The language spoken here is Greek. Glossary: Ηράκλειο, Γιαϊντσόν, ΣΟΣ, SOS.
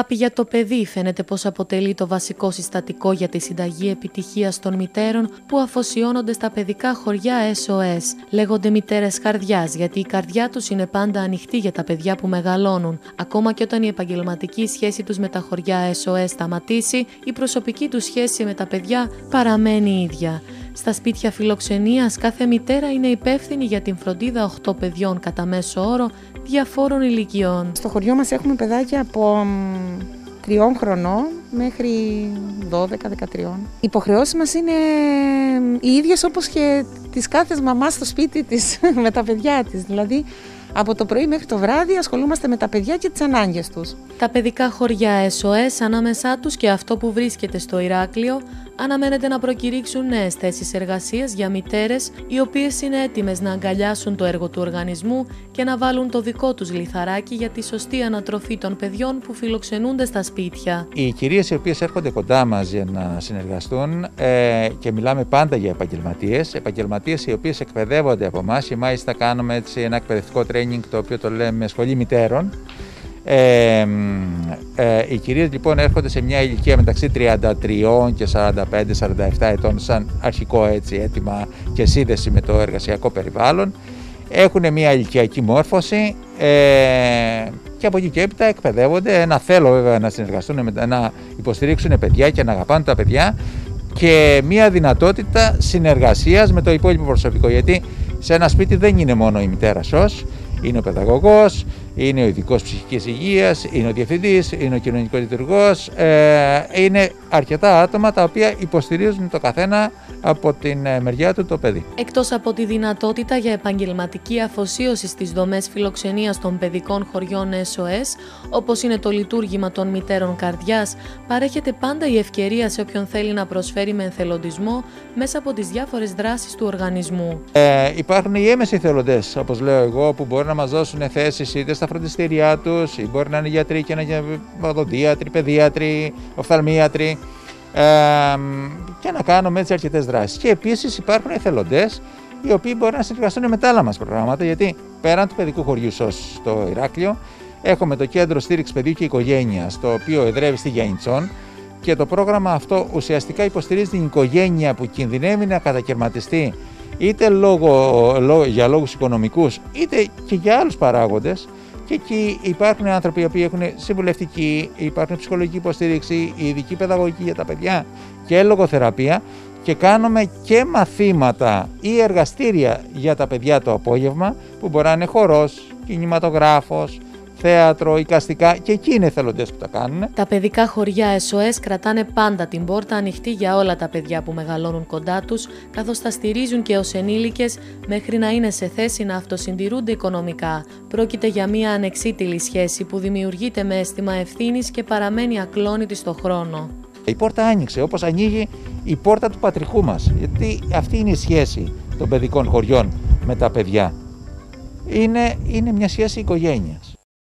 αγάπη για το παιδί φαίνεται πως αποτελεί το βασικό συστατικό για τη συνταγή επιτυχίας των μητέρων που αφοσιώνονται στα παιδικά χωριά SOS. Λέγονται μητέρες καρδιάς γιατί η καρδιά τους είναι πάντα ανοιχτή για τα παιδιά που μεγαλώνουν. Ακόμα και όταν η επαγγελματική σχέση τους με τα χωριά SOS σταματήσει, η προσωπική τους σχέση με τα παιδιά παραμένει ίδια. Στα σπίτια φιλοξενίας, κάθε μητέρα είναι υπεύθυνη για την φροντίδα 8 παιδιών κατά μέσο όρο διαφόρων ηλικιών. Στο χωριό μας έχουμε παιδάκια από 3 χρονών μέχρι 12-13. Οι υποχρεώσεις μας είναι οι ίδιες όπως και της κάθε μαμάς στο σπίτι της με τα παιδιά της. Δηλαδή, από το πρωί μέχρι το βράδυ ασχολούμαστε με τα παιδιά και τις ανάγκες τους. Τα παιδικά χωριά SOS, ανάμεσά τους και αυτό που βρίσκεται στο Ηράκλειο, αναμένεται να προκηρύξουν νέες θέσεις εργασίας για μητέρες, οι οποίες είναι έτοιμες να αγκαλιάσουν το έργο του οργανισμού και να βάλουν το δικό τους λιθαράκι για τη σωστή ανατροφή των παιδιών που φιλοξενούνται στα σπίτια. Οι κυρίες οι οποίες έρχονται κοντά μας για να συνεργαστούν, και μιλάμε πάντα για επαγγελματίες οι οποίες εκπαιδεύονται από εμάς, ή μάλιστα κάνουμε έτσι ένα εκπαιδευτικό training το οποίο το λέμε σχολή μητέρων. Οι κυρίες λοιπόν έρχονται σε μια ηλικία μεταξύ 33 και 45-47 ετών σαν αρχικό έτσι αίτημα και σύνδεση με το εργασιακό περιβάλλον. Έχουν μια ηλικιακή μόρφωση και από εκεί και έπειτα εκπαιδεύονται. Ένα θέλω βέβαια να συνεργαστούν, να υποστηρίξουν παιδιά και να αγαπάνε τα παιδιά και μια δυνατότητα συνεργασίας με το υπόλοιπο προσωπικό, γιατί σε ένα σπίτι δεν είναι μόνο η μητέρα σως, είναι ο παιδαγωγός, είναι ο ειδικός ψυχικής υγείας, είναι ο διευθυντής, είναι ο κοινωνικός λειτουργός, είναι αρκετά άτομα τα οποία υποστηρίζουν το καθένα από την μεριά του το παιδί. Εκτός από τη δυνατότητα για επαγγελματική αφοσίωση στις δομές φιλοξενίας των παιδικών χωριών SOS, όπως είναι το λειτουργήμα των μητέρων καρδιάς, παρέχεται πάντα η ευκαιρία σε όποιον θέλει να προσφέρει με εθελοντισμό μέσα από τις διάφορες δράσεις του οργανισμού. Υπάρχουν οι έμεσοι εθελοντές, όπως λέω εγώ, που μπορούν να μας δώσουν θέσεις είτε στα φροντιστήριά τους, ή μπορεί να είναι γιατροί και να είναι οδοντίατροι, παιδίατροι, οφθαλμίατροι, και να κάνουμε έτσι αρκετές δράσεις. Και επίσης υπάρχουν εθελοντές οι οποίοι μπορούν να συνεργαστούν με τα άλλα μας προγράμματα, γιατί πέραν του παιδικού χωριού ΣΟΣ στο Ηράκλειο έχουμε το Κέντρο Στήριξης Παιδιού και Οικογένειας, το οποίο εδρεύει στη Γιαϊντσόν, και το πρόγραμμα αυτό ουσιαστικά υποστηρίζει την οικογένεια που κινδυνεύει να κατακαιρματιστεί είτε για λόγους οικονομικούς είτε και για άλλους παράγοντες. Και εκεί υπάρχουν άνθρωποι που έχουν συμβουλευτική, υπάρχουν ψυχολογική υποστήριξη, ειδική παιδαγωγική για τα παιδιά και λογοθεραπεία, και κάνουμε και μαθήματα ή εργαστήρια για τα παιδιά το απόγευμα που μπορεί να είναι χορός, κινηματογράφος, θέατρο, οικαστικά, και εκεί είναι εθελοντές που τα κάνουν. Τα παιδικά χωριά SOS κρατάνε πάντα την πόρτα ανοιχτή για όλα τα παιδιά που μεγαλώνουν κοντά τους, καθώς τα στηρίζουν και ως ενήλικες μέχρι να είναι σε θέση να αυτοσυντηρούνται οικονομικά. Πρόκειται για μια ανεξίτηλη σχέση που δημιουργείται με αίσθημα ευθύνης και παραμένει ακλόνητη στο χρόνο. Η πόρτα άνοιξε, όπως ανοίγει η πόρτα του πατρικού μας, γιατί αυτή είναι η σχέση των παιδικών χωριών με τα παιδιά. Είναι μια σχέση οικογένειας.